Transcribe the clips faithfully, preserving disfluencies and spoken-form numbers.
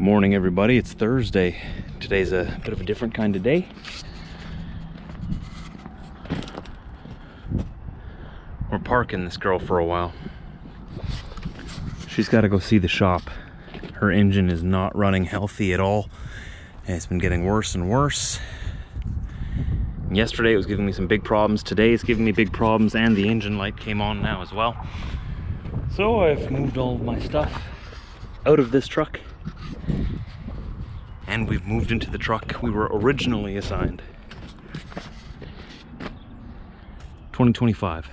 Morning everybody, it's Thursday. Today's a bit of a different kind of day. We're parking this girl for a while. She's got to go see the shop. Her engine is not running healthy at all, and it's been getting worse and worse. Yesterday it was giving me some big problems, today it's giving me big problems, and the engine light came on now as well. So I've moved all of my stuff out of this truck. And we've moved into the truck we were originally assigned. twenty twenty-five.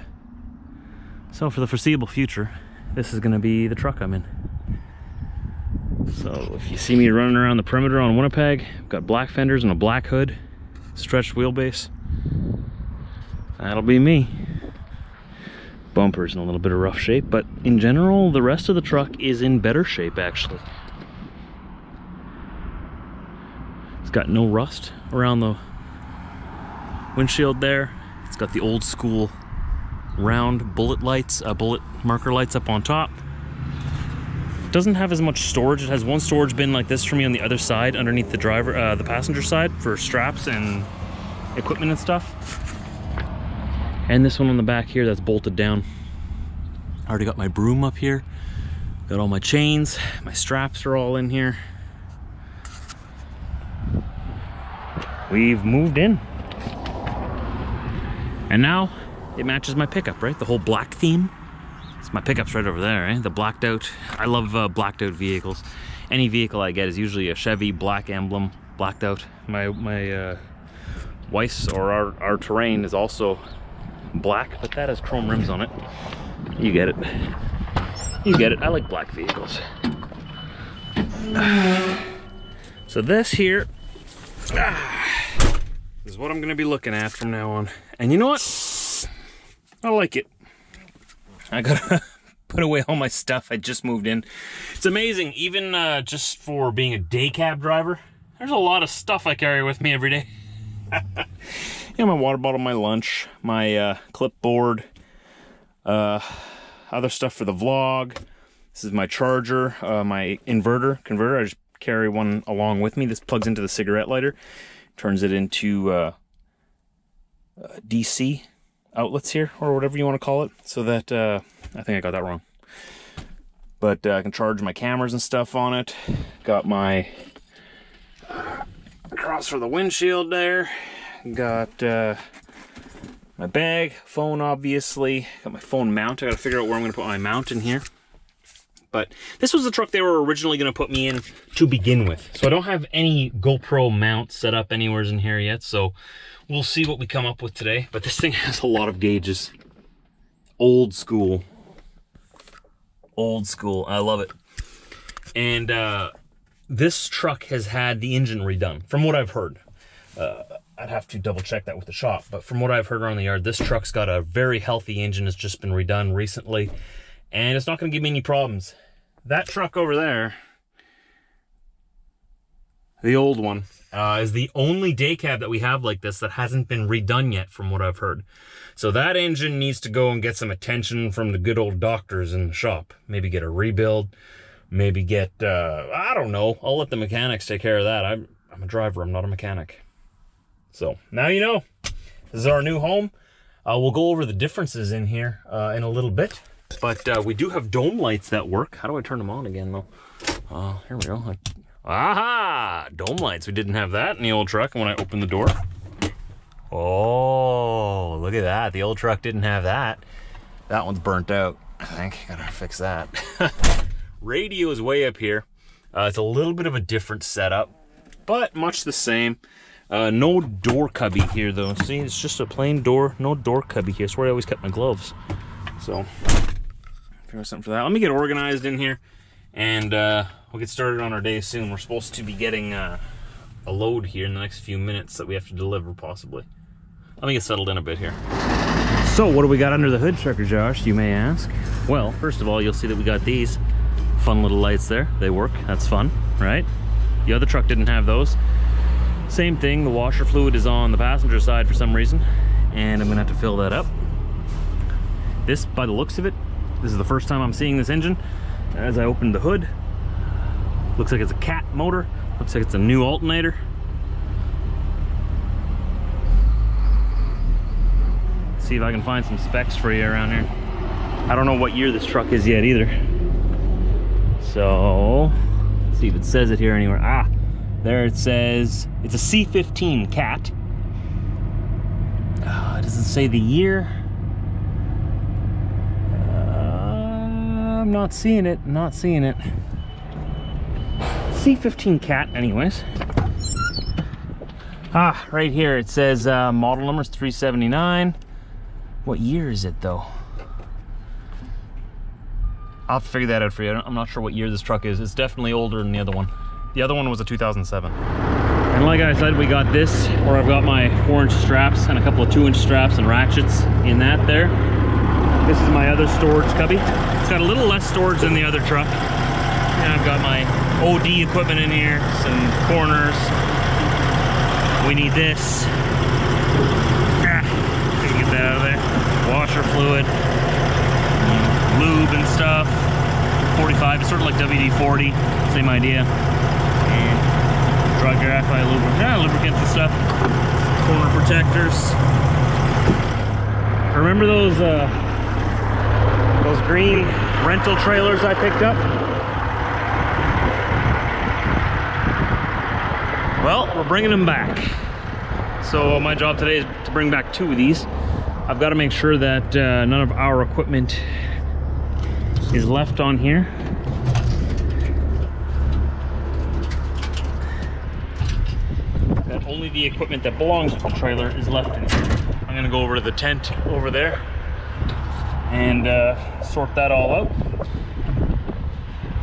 So for the foreseeable future, this is going to be the truck I'm in. So if you see me running around the perimeter on Winnipeg, I've got black fenders and a black hood, stretched wheelbase. That'll be me. Bumper's in a little bit of rough shape, but in general, the rest of the truck is in better shape actually. Got no rust around the windshield there. It's got the old school round bullet lights, uh, bullet marker lights up on top. It doesn't have as much storage. It has one storage bin like this for me on the other side, underneath the driver, uh, the passenger side for straps and equipment and stuff. And this one on the back here that's bolted down. I already got my broom up here. Got all my chains. My straps are all in here. We've moved in. And now it matches my pickup, right? The whole black theme. It's my pickup's right over there, eh? The blacked out. I love uh, blacked out vehicles. Any vehicle I get is usually a Chevy black emblem, blacked out. My my uh, Weiss or our, our Terrain is also black, but that has chrome rims on it. You get it. You get it. I like black vehicles. So this here, ah, this is what I'm gonna be looking at from now on. And you know what? I like it. I gotta put away all my stuff. I just moved in. It's amazing, even uh, just for being a day cab driver, there's a lot of stuff I carry with me every day. You know, my water bottle, my lunch, my uh, clipboard, uh, other stuff for the vlog. This is my charger, uh, my inverter, converter. I just carry one along with me. This plugs into the cigarette lighter, turns it into uh, uh, D C outlets here, or whatever you want to call it, so that, uh, I think I got that wrong, but uh, I can charge my cameras and stuff on it. Got my uh, cross for the windshield there, got uh, my bag, phone obviously, got my phone mount. I gotta figure out where I'm gonna put my mount in here. But this was the truck they were originally going to put me in to begin with. So I don't have any GoPro mount set up anywhere in here yet. So we'll see what we come up with today. But this thing has a lot of gauges. Old school. Old school. I love it. And uh, this truck has had the engine redone, from what I've heard. Uh, I'd have to double check that with the shop. But from what I've heard around the yard, this truck's got a very healthy engine. It's just been redone recently. And it's not going to give me any problems. That truck over there, the old one, uh, is the only day cab that we have like this that hasn't been redone yet, from what I've heard. So that engine needs to go and get some attention from the good old doctors in the shop. Maybe get a rebuild, maybe get, uh, I don't know. I'll let the mechanics take care of that. I'm, I'm a driver. I'm not a mechanic. So now you know. This is our new home. Uh, we'll go over the differences in here uh, in a little bit. But uh, we do have dome lights that work. How do I turn them on again, though? Uh, here we go. Aha! Dome lights. We didn't have that in the old truck when I opened the door. Oh, look at that. The old truck didn't have that. That one's burnt out, I think. Gotta fix that. Radio is way up here. Uh, it's a little bit of a different setup, but much the same. Uh, no door cubby here, though. See, it's just a plain door. No door cubby here. It's where I always kept my gloves. So... something for that. Let me get organized in here and uh, we'll get started on our day soon. We're supposed to be getting uh, a load here in the next few minutes that we have to deliver, possibly. Let me get settled in a bit here. So what do we got under the hood, Trucker Josh, you may ask? Well, first of all, you'll see that we got these fun little lights there. They work. That's fun, right? The other truck didn't have those. Same thing. The washer fluid is on the passenger side for some reason, and I'm gonna have to fill that up. This, by the looks of it, this is the first time I'm seeing this engine. As I opened the hood, Looks like it's a Cat motor. Looks like it's a new alternator. Let's see if I can find some specs for you around here. I don't know what year this truck is yet either. So, let's see if it says it here anywhere. Ah, there it says it's a C fifteen Cat. Uh, it doesn't say the year. Uh, I'm not seeing it, not seeing it. C fifteen Cat anyways. Ah, right here it says uh, model number is three seventy-nine. What year is it though? I'll have to figure that out for you. I'm not sure what year this truck is. It's definitely older than the other one. The other one was a two thousand seven. And like I said, we got this, or I've got my four inch straps and a couple of two inch straps and ratchets in that there. This is my other storage cubby. It's got a little less storage than the other truck. And I've got my O D equipment in here, some corners. We need this. Ah, we can get that out of there. Washer fluid, lube and stuff. forty-five, it's sort of like W D forty, same idea. And dry graphite lubricant, yeah, lubricants and stuff. Corner protectors. Remember those uh, those green rental trailers I picked up? Well, we're bringing them back. So my job today is to bring back two of these. I've got to make sure that uh, none of our equipment is left on here. That only the equipment that belongs to the trailer is left in here. I'm gonna go over to the tent over there and uh, sort that all out.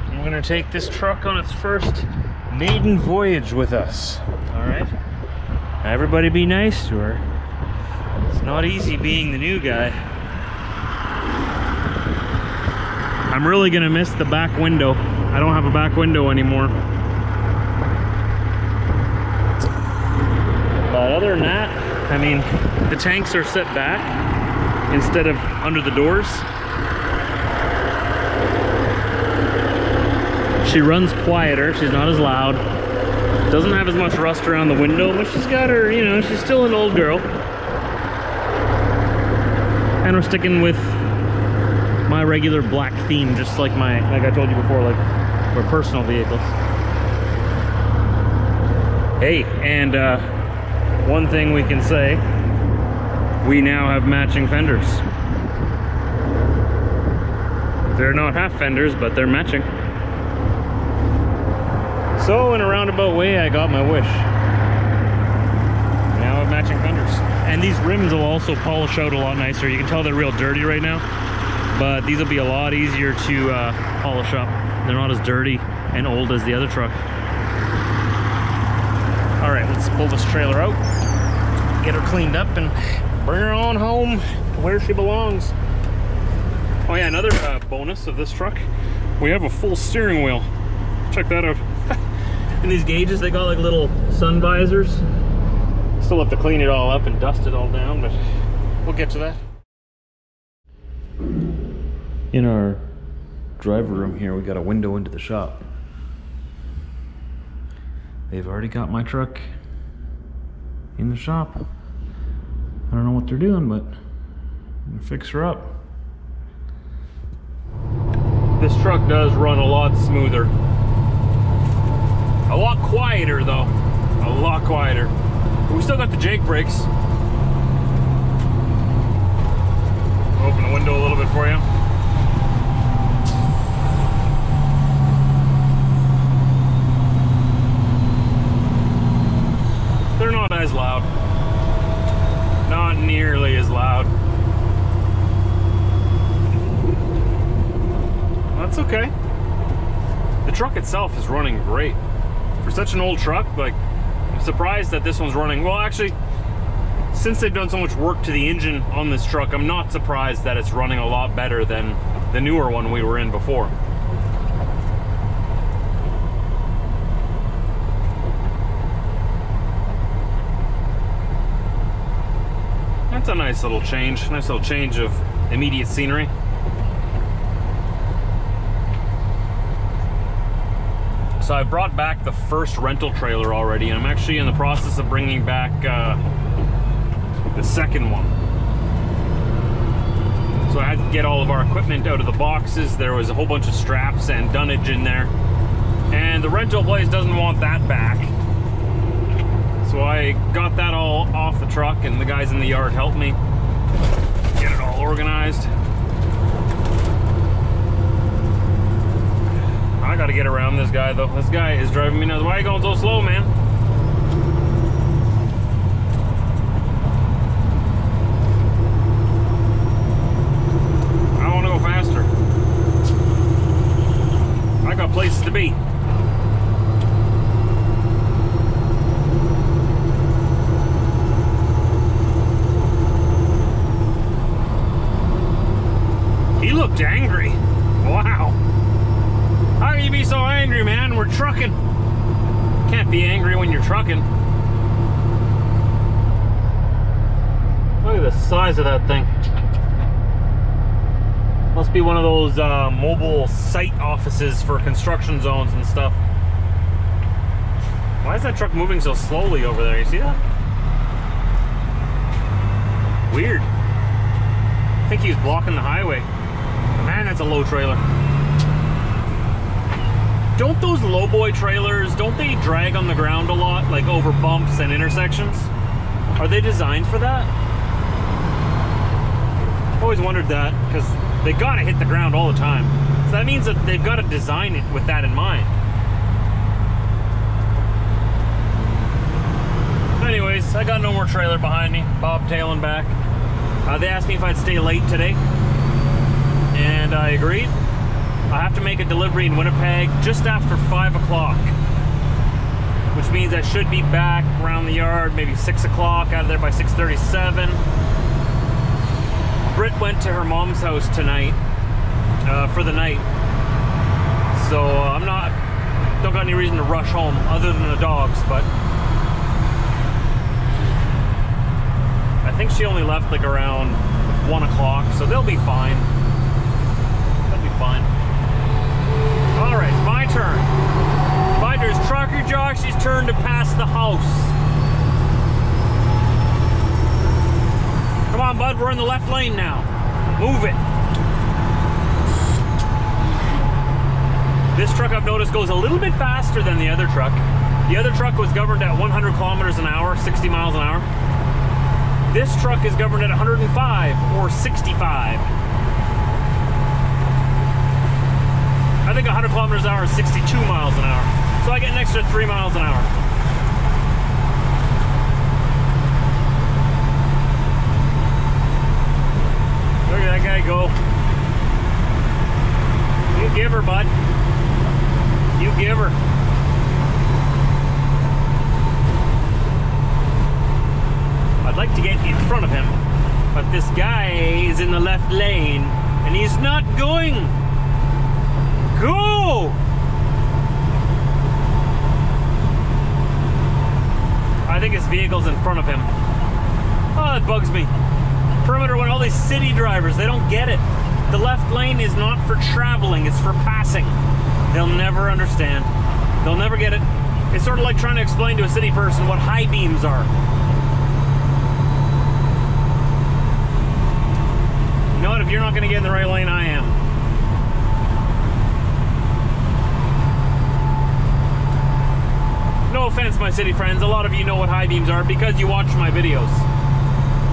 I'm gonna take this truck on its first maiden voyage with us. All right, everybody be nice to her. It's not easy being the new guy. I'm really gonna miss the back window. I don't have a back window anymore. But other than that, I mean, the tanks are set back instead of under the doors. She runs quieter, she's not as loud. Doesn't have as much rust around the window, but she's got her, you know, she's still an old girl. And we're sticking with my regular black theme, just like my, like I told you before, like we're personal vehicles. Hey, and uh, one thing we can say, we now have matching fenders. They're not half fenders, but they're matching. So in a roundabout way, I got my wish. Now I have matching fenders. And these rims will also polish out a lot nicer. You can tell they're real dirty right now, but these will be a lot easier to uh, polish up. They're not as dirty and old as the other truck. All right, let's pull this trailer out, get her cleaned up, and bring her on home to where she belongs. Oh yeah, another uh, bonus of this truck, we have a full steering wheel. Check that out. In these gauges, they got like little sun visors. Still have to clean it all up and dust it all down, but we'll get to that. In our driver room here, we got a window into the shop. They've already got my truck in the shop. I don't know what they're doing, but I'm gonna fix her up. This truck does run a lot smoother. A lot quieter though, a lot quieter. But we still got the Jake brakes. I'll open the window a little bit for you. They're not as loud. Not nearly as loud. That's okay. The truck itself is running great. For such an old truck, like, I'm surprised that this one's running. Well, actually, since they've done so much work to the engine on this truck, I'm not surprised that it's running a lot better than the newer one we were in before. That's a nice little change, nice little change of immediate scenery. So I brought back the first rental trailer already, and I'm actually in the process of bringing back uh, the second one. So I had to get all of our equipment out of the boxes. There was a whole bunch of straps and dunnage in there, and the rental place doesn't want that back. So I got that all off the truck, and the guys in the yard helped me get it all organized. I gotta get around this guy though. This guy is driving me nuts. Why are you going so slow, man? I wanna go faster. I got places to be. He looked angry. Wow. How can you be so angry, man? We're trucking. Can't be angry when you're trucking. Look at the size of that thing. Must be one of those uh, mobile site offices for construction zones and stuff. Why is that truck moving so slowly over there? You see that? Weird. I think he's blocking the highway. Man, that's a low trailer. Don't those lowboy trailers, don't they drag on the ground a lot, like over bumps and intersections? Are they designed for that? I've always wondered that, because they gotta hit the ground all the time. So that means that they've gotta design it with that in mind. Anyways, I got no more trailer behind me, bobtailing back. Uh, they asked me if I'd stay late today, and I agreed. I have to make a delivery in Winnipeg just after five o'clock, which means I should be back around the yard maybe six o'clock, out of there by six thirty-seven. Britt went to her mom's house tonight uh, for the night, so uh, I'm not, don't got any reason to rush home other than the dogs, but I think she only left like around one o'clock, so they'll be fine. They'll be fine. All right, it's my turn. My turn is Trucker Josh's turn to pass the house. Come on, bud, we're in the left lane now. Move it. This truck, I've noticed, goes a little bit faster than the other truck. The other truck was governed at one hundred kilometers an hour, sixty miles an hour. This truck is governed at one hundred five or sixty-five. I think one hundred kilometers an hour is sixty-two miles an hour. So I get an extra three miles an hour. Look at that guy go. You give her, bud. You give her. I'd like to get in front of him, but this guy is in the left lane and he's not going. Go! I think his vehicle's in front of him. Oh, that bugs me. Perimeter, when all these city drivers, they don't get it. The left lane is not for traveling, it's for passing. They'll never understand. They'll never get it. It's sort of like trying to explain to a city person what high beams are. You know what? If you're not gonna get in the right lane, I am. No offense, my city friends, a lot of you know what high beams are because you watch my videos.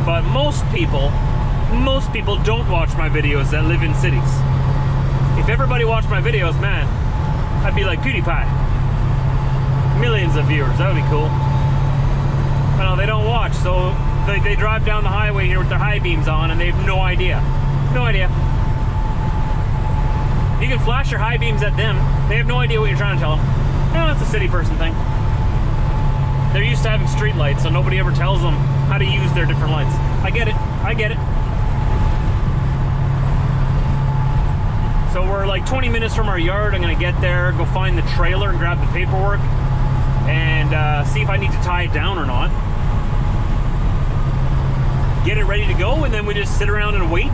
But most people, most people don't watch my videos that live in cities. If everybody watched my videos, man, I'd be like PewDiePie. Millions of viewers, that would be cool. But no, they don't watch, so they, they drive down the highway here with their high beams on and they have no idea. No idea. You can flash your high beams at them, they have no idea what you're trying to tell them. No, that's a city person thing. They're used to having street lights, so nobody ever tells them how to use their different lights. I get it, I get it. So we're like twenty minutes from our yard. I'm gonna get there, go find the trailer and grab the paperwork and uh, see if I need to tie it down or not. Get it ready to go, and then we just sit around and wait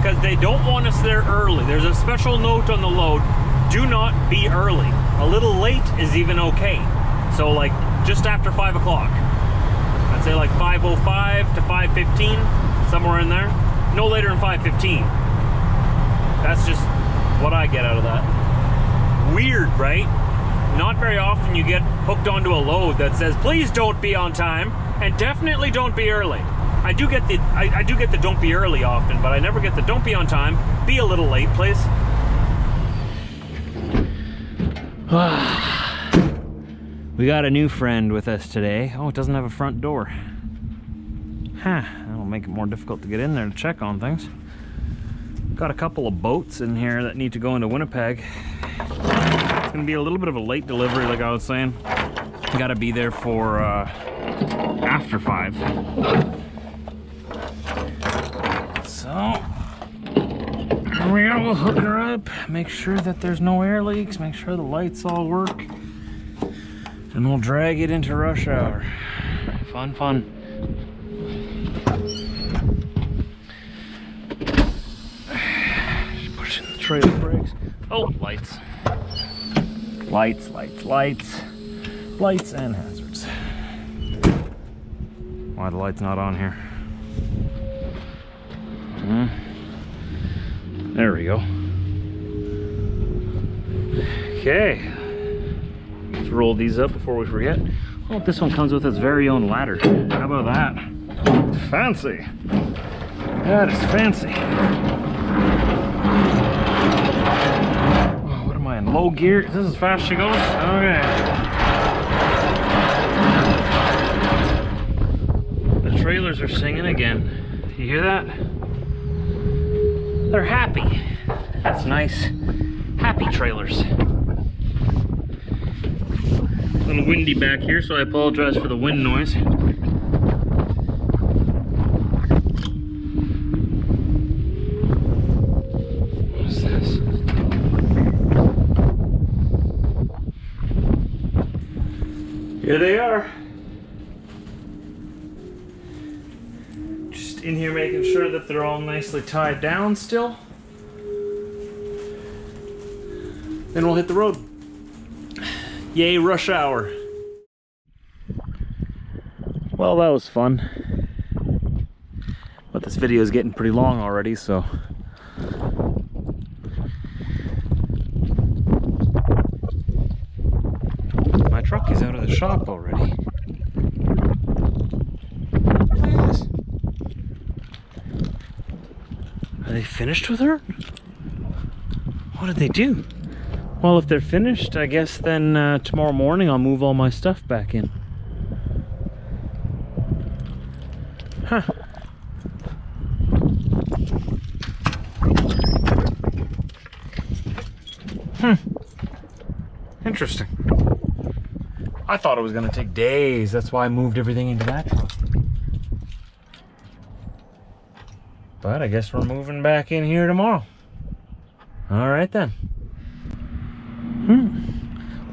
because they don't want us there early. There's a special note on the load, do not be early. A little late is even okay. So like just after five o'clock. I'd say like five oh five to five fifteen, somewhere in there. No later than five fifteen. That's just what I get out of that. Weird, right? Not very often you get hooked onto a load that says, please don't be on time and definitely don't be early. I do get the I, I do get the don't be early often, but I never get the don't be on time, be a little late, please. We got a new friend with us today. Oh, it doesn't have a front door. Huh, that'll make it more difficult to get in there to check on things. Got a couple of boats in here that need to go into Winnipeg. It's gonna be a little bit of a late delivery, like I was saying. Gotta be there for uh, after five. So, we'll hook her up, make sure that there's no air leaks, make sure the lights all work, and we'll drag it into rush hour. Fun, fun. Just pushing the trailer brakes. Oh, lights. Lights, lights, lights. Lights and hazards. Why the light's not on here? Mm-hmm. There we go. Okay. Let's roll these up before we forget. Oh, this one comes with its very own ladder. How about that? Fancy. That is fancy. Oh, what am I in? Low gear? Is this as fast as she goes? Okay. Trailers are singing again. You hear that? They're happy. That's nice. Happy trailers. A little windy back here, so I apologize for the wind noise. What is this? Here they are. In here making sure that they're all nicely tied down still. Then we'll hit the road. Yay, rush hour. Well, that was fun. But this video is getting pretty long already, so. My truck is out of the shop already. Are they finished with her? What did they do? Well, if they're finished, I guess then uh, tomorrow morning I'll move all my stuff back in. Huh. Hmm. Interesting. I thought it was gonna take days. That's why I moved everything into that truck. But I guess we're moving back in here tomorrow. All right then. Hmm.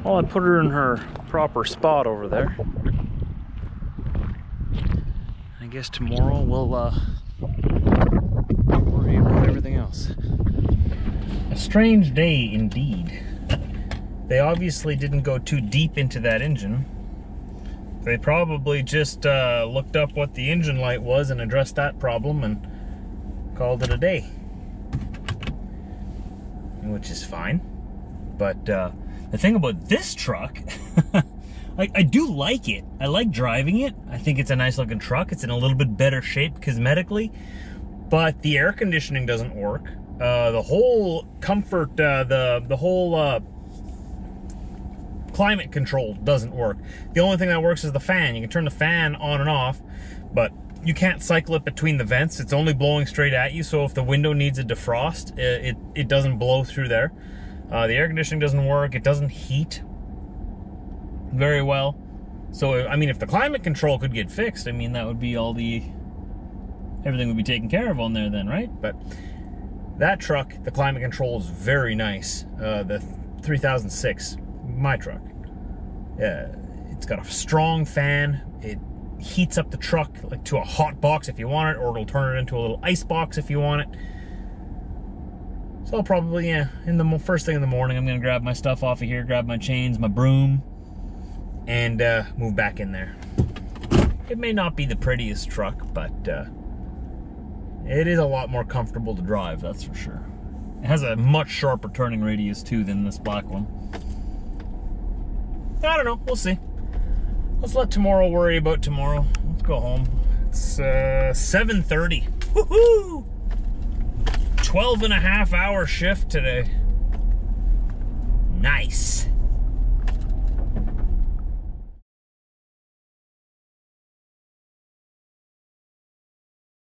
Well, I put her in her proper spot over there. I guess tomorrow we'll uh, worry about everything else. A strange day indeed. They obviously didn't go too deep into that engine. They probably just uh, looked up what the engine light was and addressed that problem and called it a day, which is fine. But uh, the thing about this truck, I, I do like it. I like driving it. I think it's a nice looking truck. It's in a little bit better shape cosmetically, but the air conditioning doesn't work. Uh, the whole comfort, uh, the the whole uh, climate control doesn't work. The only thing that works is the fan. You can turn the fan on and off, but you can't cycle it between the vents. It's only blowing straight at you, so if the window needs a defrost, it, it, it doesn't blow through there. Uh, the air conditioning doesn't work. It doesn't heat very well. So, I mean, if the climate control could get fixed, I mean, that would be all the... everything would be taken care of on there then, right? But that truck, the climate control is very nice. Uh, the three thousand six, my truck. Yeah, it's got a strong fan. It heats up the truck like to a hot box if you want it, or it'll turn it into a little ice box if you want it. So I'll probably, yeah, in the first thing in the morning, I'm gonna grab my stuff off of here, grab my chains, my broom, and uh, move back in there. It may not be the prettiest truck, but uh, it is a lot more comfortable to drive, that's for sure. It has a much sharper turning radius too than this black one. I don't know, we'll see. Let's let tomorrow worry about tomorrow. Let's go home. It's uh, seven thirty, woohoo! twelve and a half hour shift today.